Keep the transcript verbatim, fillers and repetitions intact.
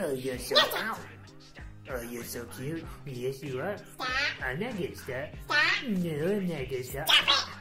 Oh, you're so cute. Oh, you're so cute. Yes, you are. Stop. I'm not gonna stop. Stop. No, I'm not gonna stop. Stop it.